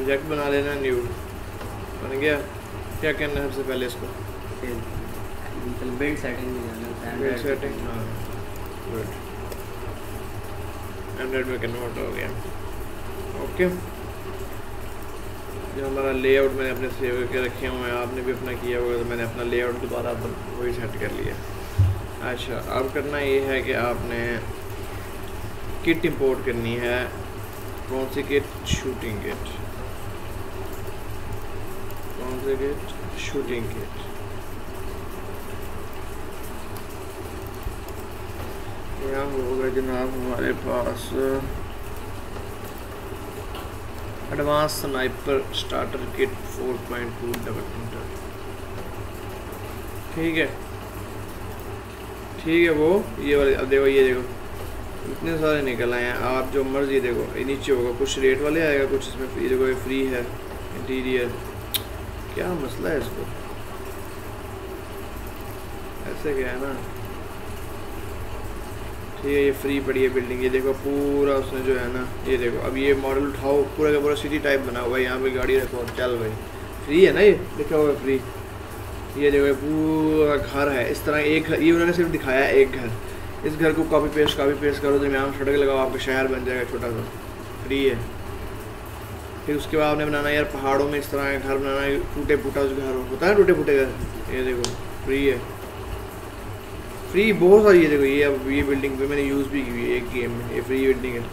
Project बना लेना new, बन गया। क्या करना है सबसे पहले इसको? बिल्कुल बिल्ड सेटिंग में जाना, बिल्ड सेटिंग। हाँ गुड, एंड्रॉइड में कन्वर्ट हो गया। ओके, जो हमारा लेआउट मैंने अपने सेव करके रखे हुए हैं, आपने भी अपना किया होगा, तो मैंने अपना लेआउट दोबारा वही सेट कर लिया। अच्छा, अब करना ये है कि आपने किट इंपोर्ट करनी है। कौन सी किट? Shooting kit. कौन सी किट? Shooting kit. यहाँ होगा जनाब हमारे पास एडवांस स्नाइपर स्टार्टर किट 4.2 डेवलपमेंटर। ठीक है, ठीक है। वो ये वाले अब देखो, ये देखो इतने सारे निकल आए हैं। आप जो मर्जी देखो, ये नीचे होगा कुछ रेट वाले आएगा, कुछ इसमें फ्री। देखो ये फ्री है, इंटीरियर। क्या मसला है इसको? ऐसे क्या है ना, ठीक है, ये फ्री पड़ी है बिल्डिंग। ये देखो पूरा उसने जो है ना, ये देखो अब ये मॉडल उठाओ, पूरा का पूरा सिटी टाइप बना हुआ है। यहाँ पे गाड़ी रखो, चल भाई, फ्री है ना, ये लिखा हुआ है फ्री। ये देखो पूरा घर है इस तरह। एक ये उन्होंने सिर्फ दिखाया है एक घर। इस घर को कॉपी पेस्ट करो, तो यहाँ सड़क लगाओ, आपका शहर बन जाएगा छोटा सा, फ्री है। फिर उसके बाद आपने बनाना यार पहाड़ों में इस तरह घर बनाना है, टूटे फूटा उस घर होता है, टूटे फूटे घर। ये देखो फ्री है, फ्री बहुत सारी है। देखो ये अब ये बिल्डिंग पे मैंने यूज़ भी की हुई है एक गेम में, ये फ्री बिल्डिंग है।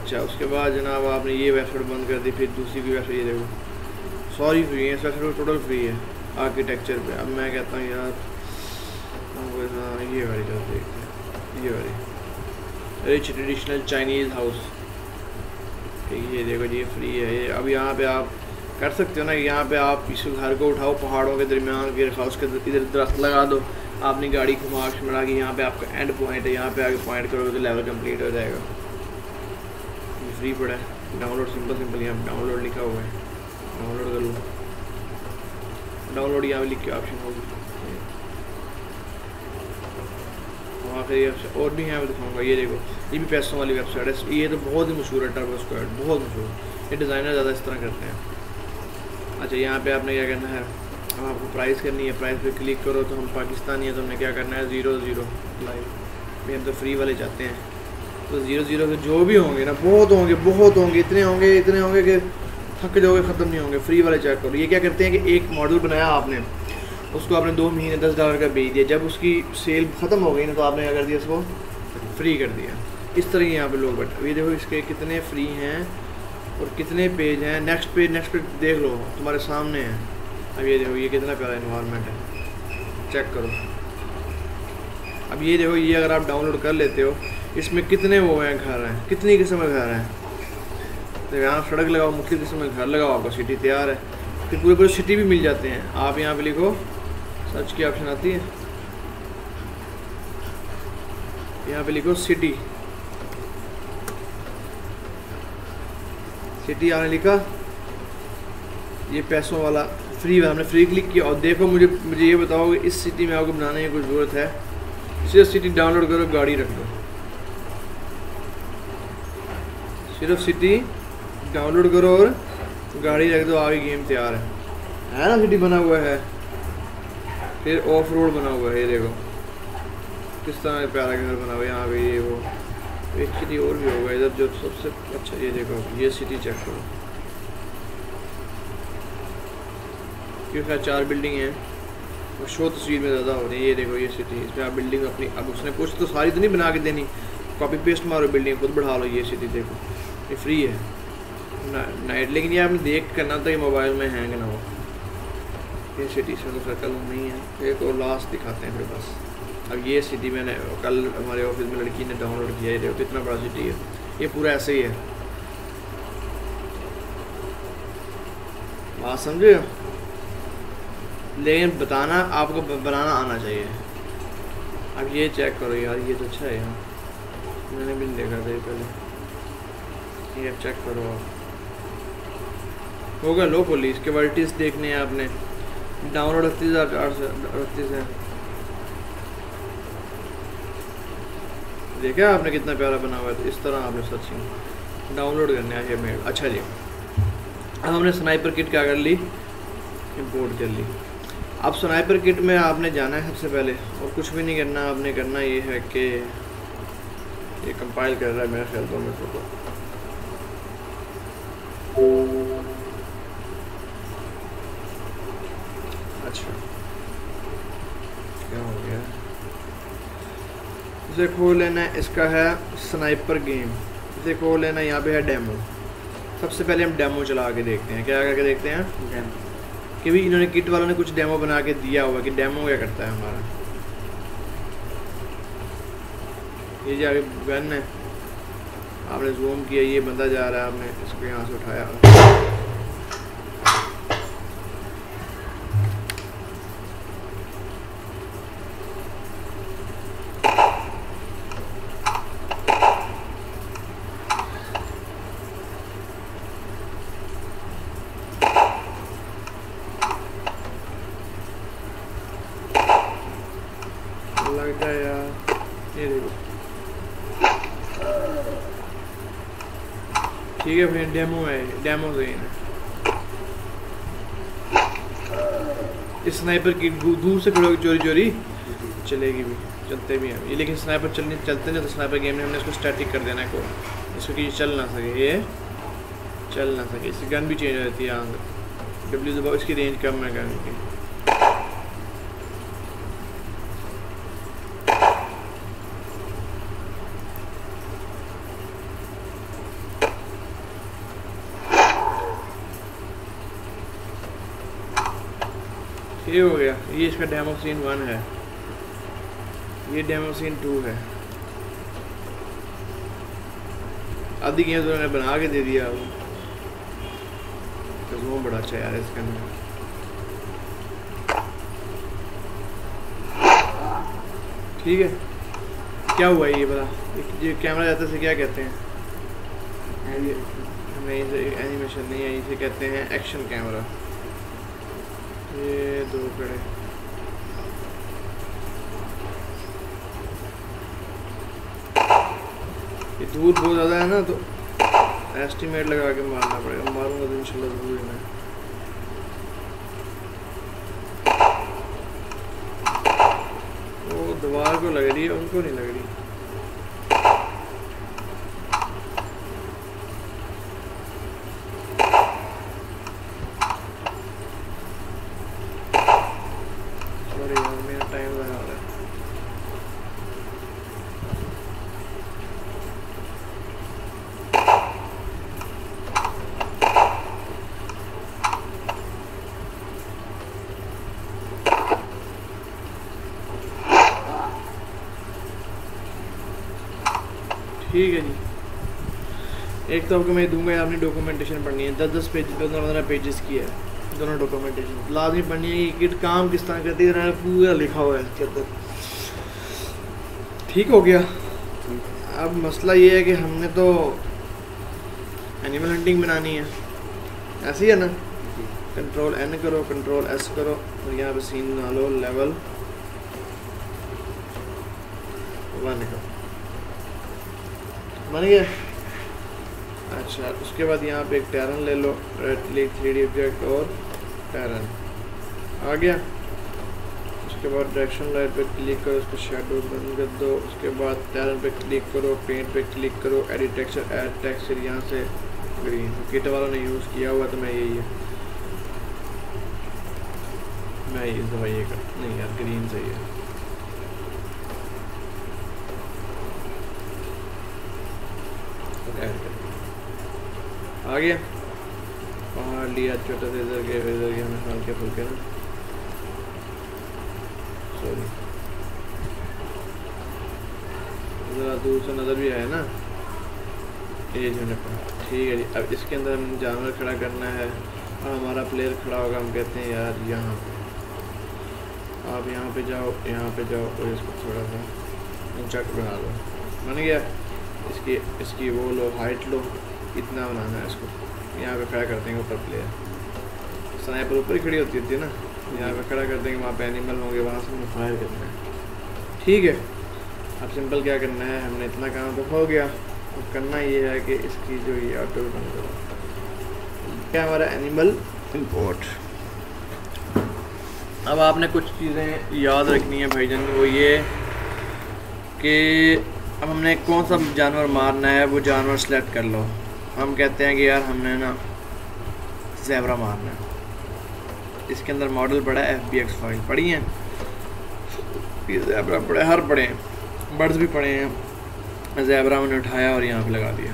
अच्छा, उसके बाद जनाब आपने ये वेबसाइट बंद कर दी, फिर दूसरी की वेबसाइट। ये देखो सॉरी फ्री है, सर टोटल फ्री है आर्किटेक्चर पे। अब मैं कहता हूँ यार ये वाली चलते, ये वाली रिच ट्रेडिशनल चाइनीज़ हाउस। ये देखो ये फ्री है। ये अब यहाँ पर आप कर सकते हो ना, यहाँ पे आप इस घर को उठाओ, पहाड़ों के दरमियान के रखा, उसके इधर दरख्त लगा दो, आपने गाड़ी घुमा घुमा के यहाँ पे आपका एंड पॉइंट है, यहाँ पे आगे पॉइंट करोगे तो लेवल कंप्लीट हो जाएगा। फ्री पड़ा है, डाउनलोड सिंपल यहाँ पे डाउनलोड लिखा हुआ है, डाउनलोड कर लो। डाउनलोड यहाँ पे लिख के ऑप्शन होगी, वहाँ पर और भी यहाँ पे दिखाऊँगा। ये देखो ये भी पैसों वाली वेबसाइट है, ये तो बहुत ही मशहूर है, टर्बो स्क्वाड बहुत मशहूर। ये डिज़ाइनर ज़्यादा इस तरह करते हैं। अच्छा, यहाँ पे आपने क्या करना है, अब आपको प्राइस करनी है। प्राइस पे क्लिक करो, तो हम पाकिस्तानी हैं तो हमने क्या करना है 00 लाइव। हम तो फ्री वाले चाहते हैं, तो 00 के जो भी होंगे ना, बहुत होंगे इतने होंगे कि थक जाओगे, ख़त्म नहीं होंगे। फ्री वाले चेक करो। ये क्या करते हैं कि एक मॉडल बनाया आपने, उसको आपने 2 महीने $10 का बेच दिया, जब उसकी सेल ख़त्म हो गई ना, तो आपने क्या कर दिया, उसको फ्री कर दिया। इस तरह यहाँ पर लोग बैठे। ये देखो इसके कितने फ्री हैं और कितने पेज हैं। नेक्स्ट पेज देख लो, तुम्हारे सामने है। अब ये देखो ये कितना प्यारा इन्वायरमेंट है, चेक करो। अब ये देखो, ये अगर आप डाउनलोड कर लेते हो, इसमें कितने वो हैं, घर हैं, कितनी किस्म के घर हैं। तो यहाँ सड़क लगाओ, मुख्य किस्म के घर लगाओ, आपको सिटी तैयार है। फिर पूरे सिटी भी मिल जाते हैं। आप यहाँ पर लिखो, सर्च की ऑप्शन आती है, यहाँ पर लिखो सिटी आने लिखा। ये पैसों वाला फ्री वाला हमने फ्री क्लिक किया, और देखो मुझे ये बताओ कि इस सिटी में आपको बनाने की कोई ज़रूरत है। सिर्फ सिटी डाउनलोड करो, गाड़ी रख दो। सिर्फ सिटी डाउनलोड करो और गाड़ी रख दो, आपकी गेम तैयार है ना। सिटी बना हुआ है, फिर ऑफ रोड बना हुआ है। ये देखो किस तरह प्यारा घर बना हुआ है। यहाँ पे ये वो एक सिटी और भी होगा इधर जो सबसे अच्छा। ये देखो ये सिटी चेक करो, क्योंकि 4 बिल्डिंग हैं और शो तस्वीर में ज़्यादा हो रही है। ये देखो ये सिटी, इसमें आप बिल्डिंग अपनी, अब उसने कुछ तो सारी तो नहीं बना के देनी, कॉपी पेस्ट मारो, बिल्डिंग खुद बढ़ा लो। ये सिटी देखो ये फ्री है नाइट, लेकिन ये आपने देख करना था कि मोबाइल में हैंग ना हो। ये सिटी से तो सर्कल नहीं है, एक और लास्ट दिखाते हैं फिर बस। अब ये सिटी मैंने कल हमारे ऑफिस में लड़की ने डाउनलोड किया है। देखो कितना बड़ा सिटी है, ये पूरा ऐसे ही है। बात समझे, लेकिन बताना आपको बनाना आना चाहिए। अब ये चेक करो यार, ये तो अच्छा है यार, मैंने भी नहीं देखा था ये पहले। ये चेक करो आप, होगा लो खोली। इसके बाद टिप्स देखने हैं आपने, डाउनलोड 38,838 है। देखा आपने कितना प्यारा बना हुआ है। तो इस तरह आपने सर्चिंग डाउनलोड करने आया मेड। अच्छा जी, अब हमने स्नाइपर किट क्या कर ली, इंपोर्ट कर ली। अब स्नाइपर किट में आपने जाना है सबसे पहले, और कुछ भी नहीं करना आपने, करना ये है कि ये कंपाइल कर रहा है मेरा ख्याल, दो मिनट रुको। अच्छा क्या हो गया, इसे खोल लेना है, इसका है स्नाइपर गेम, इसे खोल लेना है। यहाँ पे है डेमो, सबसे पहले हम डेमो चला के देखते हैं, क्या करके देखते हैं डेमो, कि भी इन्होंने किट वालों ने कुछ डेमो बना के दिया हुआ कि डेमो क्या करता है हमारा। ये जो आगे गन है आपने जूम किया, ये बंदा जा रहा है, आपने इसको यहाँ से ठीक है, फिर डेमो है, डेमो से स्नाइपर की दूर से खड़े चोरी चोरी चलेगी भी, चलते भी हैं ये, लेकिन स्नाइपर चलने चलते नहीं तो स्नाइपर गेम में हमने इसको स्टैटिक कर देना है को, इसको कि चल ना सके, ये चल ना सके। इसकी गन भी चेंज हो जाती है यहाँ, डब्ल्यू दबाओ, इसकी रेंज कम है गन की। ये हो गया, ये इसका डेमो सीन 1 है, ये डेमो सीन 2 है। आधी गेम तो उन्होंने बना के दे दिया, तो वो बड़ा अच्छा यार इसके अंदर। ठीक है, क्या हुआ ये बड़ा, ये कैमरा जाता से क्या कहते हैं, नहीं एनिमेशन नहीं है, इसे कहते हैं एक्शन कैमरा। ये दो कड़े ये दूर बहुत ज़्यादा है ना, तो एस्टीमेट लगा के मारना पड़ेगा, मारूंगा तो इंशाल्लाह जरूर मैं। वो दीवार को लग रही है, उनको नहीं लग रही। ठीक है जी, एक तो आपको मैं दूंगा, आपने डॉक्यूमेंटेशन पढ़नी है, 10-10 पेज 15-15 पेजेस की है दोनों डॉक्यूमेंटेशन, लाजमी पढ़नी है कि किट काम किस तरह करती है, उन्होंने पूरा लिखा हुआ है इसके अंदर। ठीक हो गया, अब मसला ये है कि हमने तो एनिमल हंटिंग बनानी है, ऐसे ही है ना, Ctrl N करो, Ctrl S करो, और यहाँ पर सीन बना लो लेवल 1 करो, बन गया। अच्छा, उसके बाद यहाँ पे एक टैरन ले लो, राइट क्लिक 3D ऑब्जेक्ट और टैरन आ गया। उसके बाद डायरेक्शन लाइट पे क्लिक करो, उसको शेडो बंद कर दो, उसके बाद टैरन पे क्लिक करो, पेंट पे क्लिक करो, एडिट टेक्सचर, ऐड टेक्सचर, यहाँ से ग्रीन किट वालों ने यूज़ किया हुआ, तो मैं ये कर नहीं यार, ग्रीन सही है। आ गया और लिया छोटा सा, इधर गया हमें हल्के फुल्के ना, सॉरी ज़रा दूर से नज़र भी आया ना, ये जो हमने पढ़ा। ठीक है जी, अब इसके अंदर हम जानवर खड़ा करना है और हमारा प्लेयर खड़ा होगा, हम कहते हैं यार यहाँ आप यहाँ पे जाओ और इसको थोड़ा सा ऊँचा बना लो, बन गया। इसकी वो लो, हाइट लो, इतना बनाना है इसको, यहाँ पे खड़ा कर देंगे ऊपर प्लेयर, स्नाइपर ऊपर ही खड़ी होती थी ना, यहाँ पे खड़ा कर देंगे, वहाँ पे एनिमल होंगे, वहाँ से हमें फायर करना है। ठीक है, अब सिंपल क्या करना है, हमने इतना काम तो हो गया, करना ये है कि इसकी जो ये ऑटो बंद करो। क्या हमारा एनिमल इंपोर्ट। अब आपने कुछ चीज़ें याद रखनी है भाईजान, वो ये कि अब हमने कौन सा जानवर मारना है वो जानवर सेलेक्ट कर लो। हम कहते हैं कि यार हमने ना ज़ेबरा मारना है, इसके अंदर मॉडल पड़ा है FBX फाइल पड़ी है, ज़ेबरा पड़े हर पड़े हैं, बर्ड्स भी पड़े हैं, ज़ेबरा मैंने उठाया और यहाँ पे लगा दिया,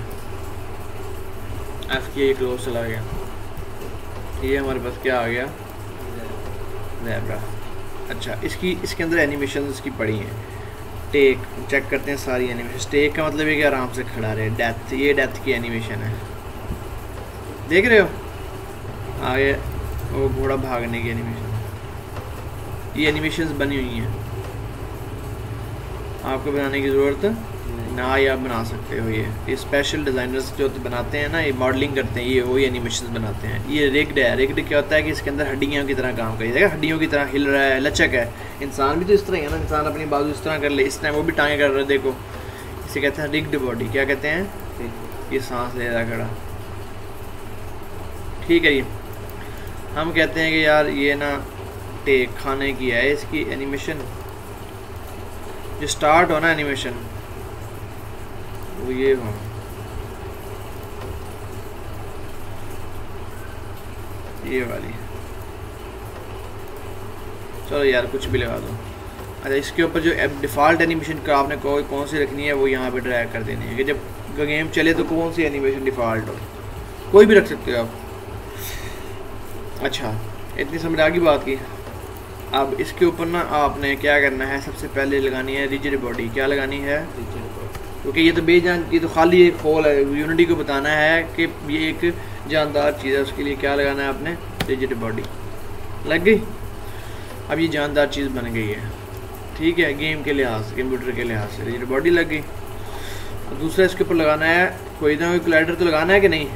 FKA क्लोज चला गया। ये हमारे पास क्या आ गया ज़ेबरा। अच्छा इसकी इसके अंदर एनिमेशन इसकी पड़ी हैं, टेक चेक करते हैं सारी एनिमेशन। टेक का मतलब ये कि आराम से खड़ा रहे। डेथ, ये डेथ की एनिमेशन है, देख रहे हो आगे वो घोड़ा भागने की एनिमेशन। ये एनिमेशंस बनी हुई हैं, आपको बनाने की ज़रूरत है ना, ये आप बना सकते हो। ये स्पेशल डिज़ाइनर्स जो बनाते हैं ना, ये मॉडलिंग करते हैं, ये वही एनिमेशंस बनाते हैं। ये रिग्ड है। रिग्ड क्या होता है कि इसके अंदर हड्डियों की तरह काम करिएगा, हड्डियों की तरह हिल रहा है, लचक है। इंसान भी तो इस तरह ही है ना, इंसान अपनी बाजू इस तरह कर ले, इस टाइम वो भी टाँगें कर रहे, देखो इसे कहते हैं रिग्ड बॉडी। क्या कहते हैं? ये सांस ले रहा खड़ा, ठीक है। ये हम कहते हैं कि यार ये ना टेक खाने की है, इसकी एनिमेशन जो स्टार्ट हो ना एनिमेशन वो ये हो। ये वाली चलो यार कुछ भी लगा दो। अच्छा इसके ऊपर जो डिफ़ॉल्ट एनिमेशन का आपने कौन सी रखनी है वो यहाँ पे ड्रैग कर देनी है कि जब गेम चले तो कौन सी एनिमेशन डिफ़ॉल्ट हो, कोई भी रख सकते हो आप। अच्छा इतनी समझ आ गई बात की। अब इसके ऊपर ना आपने क्या करना है, सबसे पहले लगानी है रिजिड बॉडी। क्या लगानी है? क्योंकि ये तो बेजान, ये तो खाली एक खोल है, यूनिटी को बताना है कि ये एक जानदार चीज़ है, उसके लिए क्या लगाना है आपने? रिजिड बॉडी लग गई। अब ये जानदार चीज़ बन गई है, ठीक है, गेम के लिहाज से, कंप्यूटर के लिहाज से रिजिड बॉडी लग गई। दूसरा इसके ऊपर लगाना है कोई ना कोई कोलाइडर तो लगाना है कि नहीं,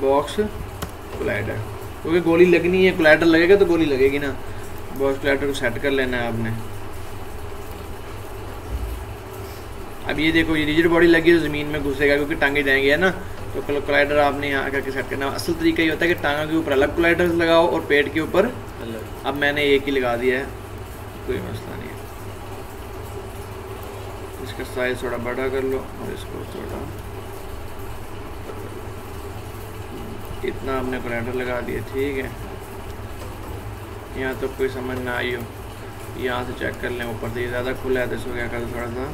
बॉक्स कोलाइडर, क्योंकि गोली लगनी है, कोलाइडर लगेगा तो गोली लगेगी ना। बॉक्स कोलाइडर को सेट कर लेना है आपने। अब ये देखो ये रिजिड बॉडी लगी है तो ज़मीन में घुसेगा क्योंकि टांगे जाएंगी, है ना, तो कोलाइडर आपने यहाँ करके सेट करना। असल तरीका ये होता है कि टांगों के ऊपर अलग कोलाइडर लगाओ और पेट के ऊपर अलग। अब मैंने एक ही लगा दिया है, कोई मसला नहीं है। इसका साइज थोड़ा बड़ा कर लो और इसको थोड़ा, इतना आपने कोलाइडर लगा दिया, ठीक है। यहाँ तो कोई समझ ना आई हो, यहाँ से चेक कर लें ऊपर से, ज़्यादा खुला है तो इसको क्या कर थोड़ा सा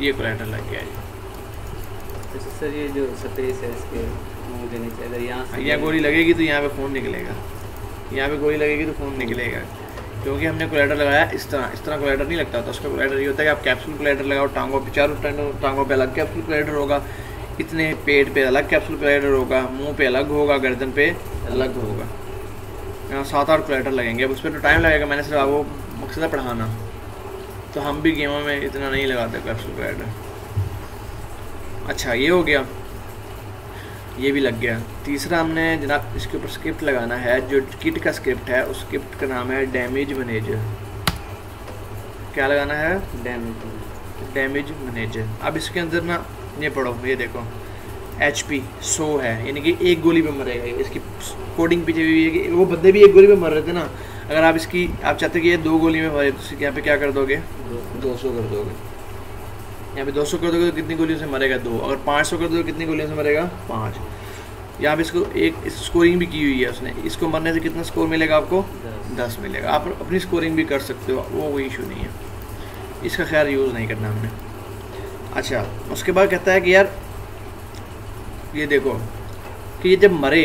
ये कोलाइडर लग गया है। तो सर ये जो स्पेस है इसके देने चाहिए, अगर यहाँ से गोली लगेगी तो यहाँ पे खून निकलेगा, यहाँ पे गोली लगेगी तो खून निकलेगा, क्योंकि हमने कोलाइडर लगाया इस तरह। इस तरह कोलाइडर नहीं लगता था, उसका कोलाइडर ये होता है कि आप कैप्सूल कोलाइडर लगाओ, टांगों पर चारों टांगों पर अलग कैप्सूल कोलाइडर होगा, इतने पेट पे अलग कैप्सूल कोलाइडर होगा, मुँह पे अलग होगा, गर्दन पे अलग होगा, 7-8 कोलाइडर लगेंगे। अब उस पर तो टाइम लगेगा, मैंने सिर्फ वो मकसद है पढ़ाना, तो हम भी गेमों में इतना नहीं लगाते कैप्सूल कोलाइडर। अच्छा ये हो गया, ये भी लग गया। तीसरा हमने जनाब इसके ऊपर स्क्रिप्ट लगाना है, जो किट का स्क्रिप्ट है उस स्क्रिप्ट का नाम है डैमेज मैनेजर। क्या लगाना है? Damage manager. अब इसके अंदर ना ये पढ़ो, ये देखो HP 100 है, यानी कि एक गोली पे मरेगा। इसकी कोडिंग पीछे भी है कि वो बंदे भी एक गोली पे मर रहे थे ना, अगर आप इसकी आप चाहते कि ये 2 गोली में मरे तो यहाँ पे क्या कर दोगे? 200 कर दोगे। यहाँ पे 200 कर दोगे तो कितनी गोलियों से मरेगा? 2। अगर 500 कर दोगे कितनी गोलियों से मरेगा? 5। यहाँ पे इसको एक स्कोरिंग भी की हुई है उसने, इसको मरने से कितना स्कोर मिलेगा आपको? 10 मिलेगा। आप अपनी स्कोरिंग भी कर सकते हो, वो कोई इशू नहीं है, इसका खैर यूज़ नहीं करना हमने। अच्छा उसके बाद कहता है कि यार ये देखो कि ये जब मरे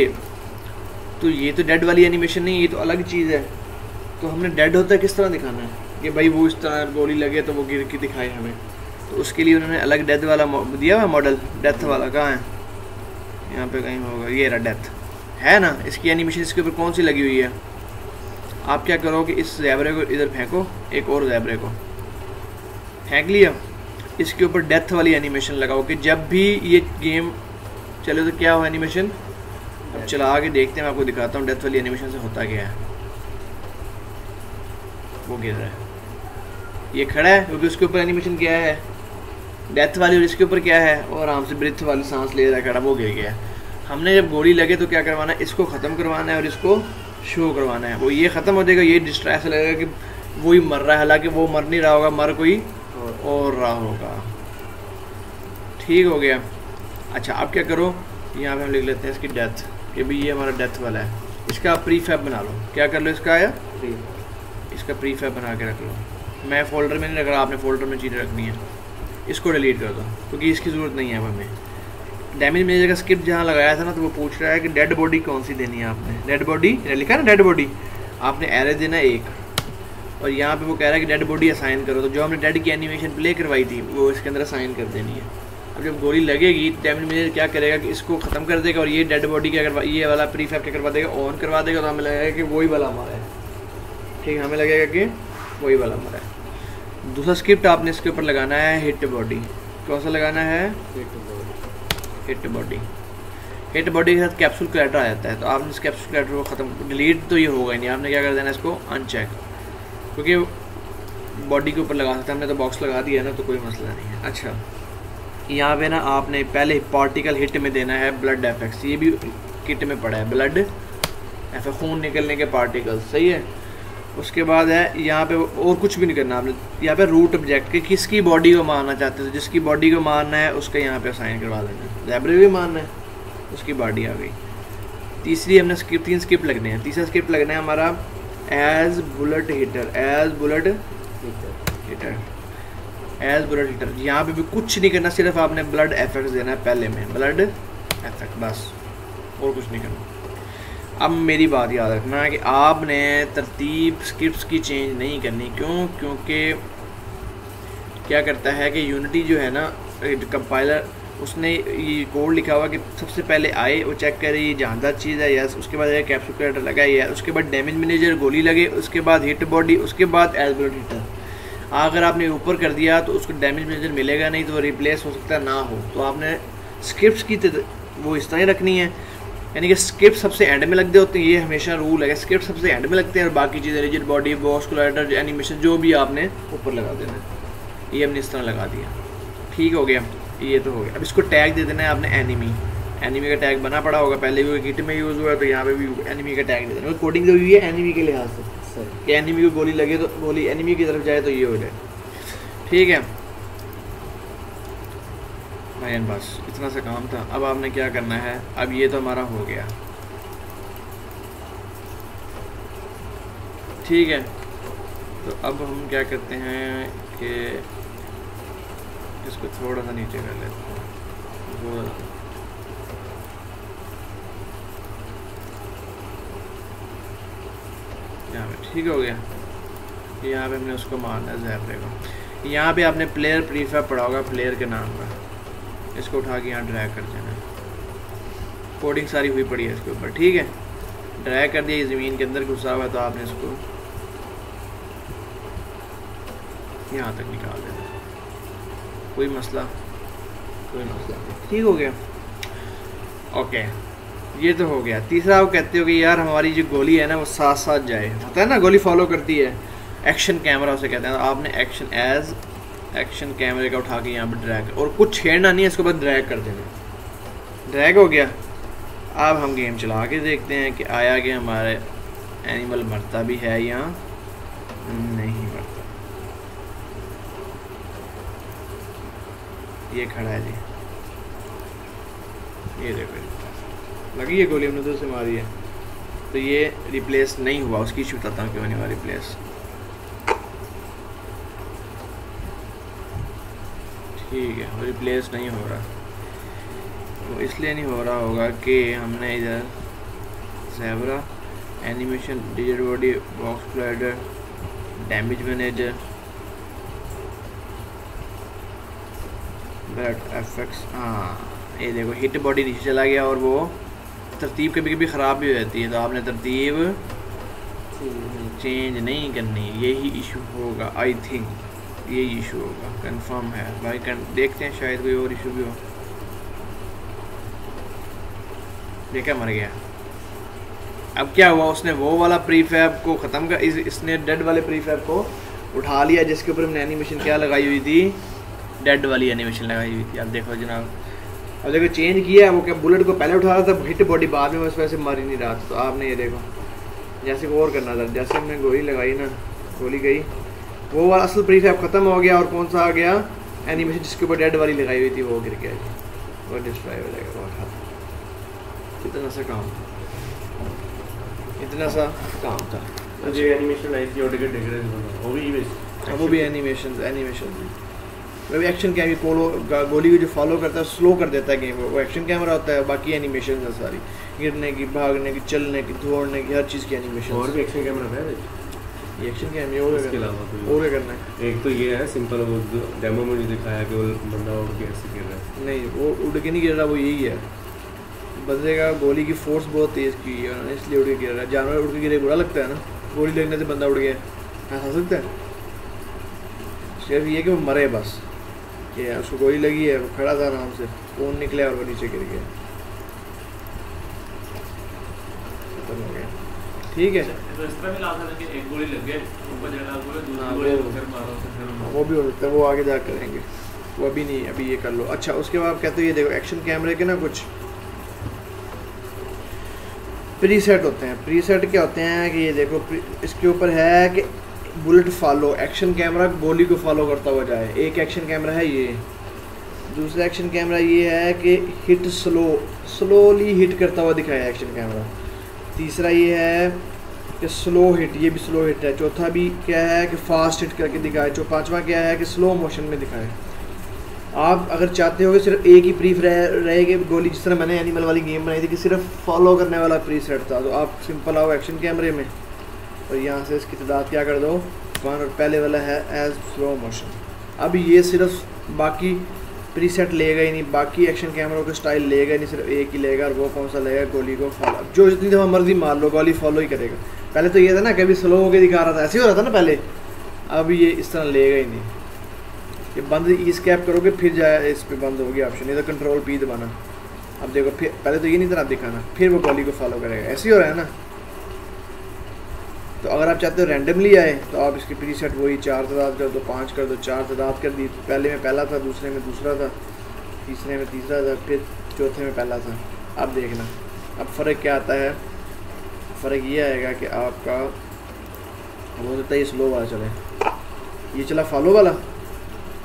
तो ये तो डेड वाली एनिमेशन नहीं, ये तो अलग चीज़ है, तो हमने डेड होता है किस तरह दिखाना है कि भाई वो इस तरह गोली लगे तो वो गिर के दिखाए हमें, तो उसके लिए उन्होंने अलग डेथ वाला दिया हुआ है मॉडल। डेथ वाला कहाँ है? यहाँ पे कहीं होगा, ये रहा डेथ है ना, इसकी एनिमेशन इसके ऊपर कौन सी लगी हुई है। आप क्या करो कि इस ज़ेबरे को इधर फेंको, एक और ज़ेबरे को फेंक लिया, इसके ऊपर डेथ वाली एनिमेशन लगाओ कि जब भी ये गेम चलो तो क्या हो एनिमेशन। अब चला के देखते हैं, मैं आपको दिखाता हूँ डेथ वाली एनिमेशन से होता क्या है। वो गिर रहा है, ये खड़ा है क्योंकि उसके ऊपर एनिमेशन क्या है, डेथ वाली और इसके ऊपर क्या है और आराम से ब्रीथ वाली सांस ले रहा है, वो गिर गया। हमने जब गोली लगे तो क्या करवाना है, इसको ख़त्म करवाना है और इसको शो करवाना है। वो ये ख़त्म हो जाएगा, ये डिस्ट्रैक्ट लगेगा कि वो ही मर रहा है, हालांकि वो मर नहीं रहा होगा, मर कोई और रहा होगा। ठीक हो गया। अच्छा अब क्या करो, यहाँ पे हम लिख लेते हैं इसकी डेथ, ये भी ये हमारा डेथ वाला है। इसका प्रीफैब बना लो, क्या कर लो इसका आया इसका प्रीफैब बना के रख लो। मैं फोल्डर में नहीं रख रहा, आपने फोल्डर में चीज़ें रखनी है। इसको डिलीट कर दो क्योंकि इसकी ज़रूरत नहीं है हमें। डैमेज मैनेजर का स्क्रिप्ट जहाँ लगाया था ना, तो वो पूछ रहा है कि डेड बॉडी कौन सी देनी है। आपने डेड बॉडी लिखा ना, डेड बॉडी आपने एरे देना एक, और यहाँ पे वो कह रहा है कि डेड बॉडी असाइन करो, तो जो हमने डेड की एनिमेशन प्ले करवाई थी वो इसके अंदर असाइन कर देनी है। अब जब गोली लगेगी डैमेज मैनेजर क्या करेगा कि इसको ख़त्म कर देगा और ये डेड बॉडी क्या करवा, ये वाला प्रीफैब क्या करवा देगा, ऑन करवा देगा। तो हमें लगेगा कि वही वाला हमारा है। ठीक, हमें लगेगा कि वही वाला हमारा है। दूसरा स्क्रिप्ट आपने इसके ऊपर लगाना है हिट बॉडी। कौन सा लगाना है? Hit body. हिट बॉडी के साथ कैप्सूल क्लैटर आ जाता है, तो आपने इस कैप्सूल क्लैटर को ख़त्म, डिलीट तो ये होगा ही नहीं, आपने क्या कर देना इसको अनचेक, क्योंकि बॉडी के ऊपर लगा सकते हैं, हमने तो बॉक्स लगा दिया है ना, तो कोई मसला नहीं है। अच्छा यहाँ पे ना आपने पहले पार्टिकल हिट में देना है ब्लड एफेक्ट्स, ये भी किट में पड़ा है, ब्लड एफेक्ट खून निकलने के पार्टिकल, सही है। उसके बाद है यहाँ पे और कुछ भी नहीं करना आपने, यहाँ पे रूट ऑब्जेक्ट के किसकी बॉडी को मारना चाहते हो, जिसकी बॉडी को मारना है उसका यहाँ पे साइन करवा देना है। लाइब्रेरी भी मारना है, उसकी बॉडी आ गई। तीसरी हमने स्क्रिप्ट, तीन स्क्रिप्ट लगने हैं। तीसरा स्क्रिप्ट लगना है हमारा as bullet hitter, as bullet hitter, as bullet hitter. यहाँ पे भी कुछ नहीं करना, सिर्फ आपने ब्लड एफेक्ट्स देना है पहले में, ब्लड एफेक्ट बस, और कुछ नहीं करना। अब मेरी बात याद रखना है कि आपने तरतीब स्क्रिप्ट्स की चेंज नहीं करनी। क्यों? क्योंकि क्या करता है कि यूनिटी जो है ना कंपाइलर, उसने ये कोड लिखा हुआ कि सबसे पहले आए वो चेक करे ये जानदार चीज़ है, या उसके बाद कैप्सूल क्लैटर लगा, या उसके बाद डैमेज मैनेजर गोली लगे, उसके बाद हिट बॉडी, उसके बाद एज बुलेट हिटर। अगर आपने ऊपर कर दिया तो उसको डैमेज मैनेजर मिलेगा नहीं, तो वो रिप्लेस हो सकता ना हो। तो आपने स्क्रिप्ट्स की वो इस तरह रखनी है, यानी कि स्क्रिप्ट सबसे एंड में लगते होते हैं, ये हमेशा रूल है, स्क्रिप्ट सबसे एंड में लगते हैं और बाकी चीज़ें rigid body, box clatter, animation जो भी आपने ऊपर लगा देना है। ये हमने इस तरह लगा दिया। ठीक हो गया, ये तो हो गया। अब इसको टैग दे देना है आपने एनिमी, एनिमी का टैग बना पड़ा होगा, पहले भी किट में यूज़ हुआ है, तो यहाँ पे भी एनिमी का टैग दे देना। कोडिंग जो हुई है एनिमी के लिहाज से सर, कि एनिमी को गोली लगे तो गोली एनिमी की तरफ जाए तो ये हो जाए। ठीक है भाई, बस इतना सा काम था। अब आपने क्या करना है, अब ये तो हमारा हो गया। ठीक है, तो अब हम क्या करते हैं कि इसको थोड़ा सा नीचे कर लेते हैं। यहाँ पे ठीक हो गया, यहाँ पे हमने उसको मारना है जैपरे को। यहाँ पे आपने प्लेयर प्रीफैब पड़ा होगा, प्लेयर के नाम का, इसको उठा के यहाँ ड्रैग कर देना है। कोडिंग सारी हुई पड़ी है इसके ऊपर। ठीक है, ड्रैग कर दिया, ज़मीन के अंदर घुसा हुआ है, तो आपने इसको यहाँ तक निकाल देना, कोई मसला नहीं। ठीक हो गया, ओके, ये तो हो गया। तीसरा वो कहते हो कि यार हमारी जो गोली है ना वो साथ साथ जाए, पता है ना गोली फॉलो करती है, एक्शन कैमरा उसे कहते हैं। तो आपने एक्शन एज एक्शन कैमरे का उठा के यहाँ पर ड्रैग, और कुछ छेड़ना नहीं है इसको, बस ड्रैग कर देना। ड्रैग हो गया। अब हम गेम चला के देखते हैं कि आया कि हमारे एनिमल मरता भी है या नहीं। ये खड़ा है जी, ये देखो लगी है गोली, हमने तो उसे मारी है, तो ये रिप्लेस नहीं हुआ। उसकी इश्यू बताता हूँ क्यों नहीं हुआ रिप्लेस। ठीक है, रिप्लेस नहीं हो रहा, वो इसलिए नहीं हो रहा होगा कि हमने इधर zebra animation, digit body, box clatter, damage manager, blood effects, हाँ ये देखो हिट बॉडी नीचे चला गया, और वो तरतीब कभी कभी ख़राब भी हो जाती है, तो आपने तरतीब चेंज नहीं करनी। यही इशू होगा, आई थिंक यही इशू होगा, कंफर्म है भाई। देखते हैं, शायद कोई और इशू भी हो। देखा, मर गया। अब क्या हुआ, उसने वो वाला प्रीफैब को ख़त्म कर, इसने डेड वाले प्रीफैब को उठा लिया जिसके ऊपर हमने एनिमेशन क्या लगाई हुई थी, डेड वाली एनिमेशन लगाई हुई थी। आप देखो जनाब, अब देखो चेंज किया है वो, क्या बुलेट को पहले उठा रहा था हिट बॉडी, बाद में बस वैसे मर ही नहीं रहा था। तो आपने ये देखो जैसे को और करना था, जैसे हमने गोली लगाई ना, गोली गई, वो वाला असल प्रीफैब ख़त्म हो गया और कौन सा आ गया एनिमेशन जिसके ऊपर डेड वाली लगाई हुई थी वो गिर गया, वो डिस्ट्रॉय हो जाएगा। बहुत कितना सा काम, इतना सा काम था मुझे एनिमेशन आई थी और वो भी एनिमेशन वो भी एक्शन कैमरा, गोली को जो फॉलो करता है स्लो कर देता है गेम, वो एक्शन कैमरा होता है, बाकी एनिमेशन है सारी, गिरने की, भागने की, चलने की, दौड़ने की, हर चीज़ की एनिमेशन। और भी एक्शन कैमरा है ये, एक्शन कैमरा और इसके अलावा और क्या करना है? एक तो ये है सिंपल, वो डेमो में जो दिखाया कि वो बंदा उड़ के ऐसे गिर रहा है, नहीं वो उड़ के नहीं गिर रहा, वो यही है बंदे का, गोली की फोर्स बहुत तेज़ की है इसलिए उड़ के गिर रहा है। जानवर उड़ के गिरे बुरा लगता है ना, गोली लगने से बंदा उड़ गया ऐसा हो सकता है? सिर्फ ये कि वो मरे बस, कि उसको गोली लगी है, वो खड़ा था आराम से, खून निकले और वो नीचे गिर गया, खत्म हो गया। ठीक है, तो इस तरह भी ला सकते हैं कि एक गोली लग गई ऊपर जगह बोले दूसरी गोली उधर मारो तो फिर वो भी हो सकता है, वो आगे जा करेंगे, वो अभी नहीं, अभी ये कर लो। अच्छा उसके बाद कहते हो ये देखो एक्शन कैमरे के ना कुछ प्रीसेट होते हैं, प्रीसेट क्या होते हैं कि ये देखो इसके ऊपर है कि बुलेट फॉलो, एक्शन कैमरा गोली को फॉलो करता हुआ जाए, एक एक्शन कैमरा है ये, दूसरा एक्शन कैमरा ये है कि हिट स्लोली हिट करता हुआ दिखाया एक्शन कैमरा, तीसरा ये है कि स्लो हिट, ये भी स्लो हिट है, चौथा भी क्या है कि फास्ट हिट करके दिखाए, जो पांचवा क्या है कि स्लो मोशन में दिखाए। आप अगर चाहते हो कि सिर्फ एक ही प्रीफ रहेगी गोली, जिस तरह मैंने एनिमल वाली गेम बनाई थी कि सिर्फ फॉलो करने वाला प्रीसेट था, तो आप सिंपल आओ एक्शन कैमरे में और यहाँ से इसकी तादाद क्या कर दो 1, और पहले वाला है एज स्लो मोशन। अब ये सिर्फ बाकी प्रीसेट लेगा ही नहीं, बाकी एक्शन कैमरों का स्टाइल लेगा ही नहीं, सिर्फ एक ही लेगा, और वो कौन सा लेगा? गोली को फॉलो, जो जितनी दफ़ा मर्जी मार लो गोली फॉलो ही करेगा। पहले तो ये था ना कभी स्लो होकर दिखा रहा था, ऐसे ही हो रहा था ना पहले, अब ये इस तरह लेगा ही नहीं, ये बंद इस कैप करोगे फिर जाए इस पर बंद होगी ऑप्शन, ये तो कंट्रोल P दबाना। अब देखो फिर पहले तो ये नहीं था दिखाना, फिर वो गोली को फॉलो करेगा, ऐसे ही हो रहा है ना। तो अगर आप चाहते हो रैंडमली आए तो आप इसकी प्रीसेट वही 4 तादाद कर दो, 5 कर दो, 4 तादाद कर दी, पहले में पहला था, दूसरे में दूसरा था, तीसरे में तीसरा था, फिर चौथे में पहला था। अब देखना अब फ़र्क क्या आता है, फ़र्क ये आएगा कि आपका हो सकता है ये स्लो वाला चले, ये चला फॉलो वाला,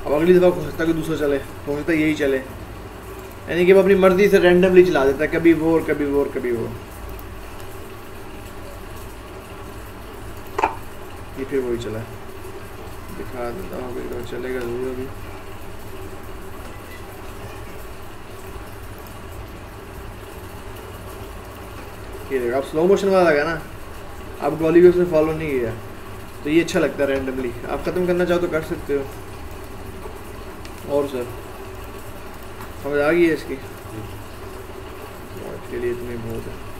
अब अगली दफ़ा हो सकता है कि दूसरा चले, हो सकता है यही चले, यानी कि वो अपनी मर्ज़ी से रैंडमली चला देता है, कभी वो और कभी वो और कभी वो, ये फिर वही चला दिखा देता हूँ, फिर चलेगा जरूर। अभी ये देखो आप स्लो मोशन वाला लगा ना, आप गोली भी उसने फॉलो नहीं किया, तो ये अच्छा लगता है रैंडमली। आप ख़त्म करना चाहो तो कर सकते हो। और सर समझ आ गई है इसकी, आज के लिए इतनी बहुत है।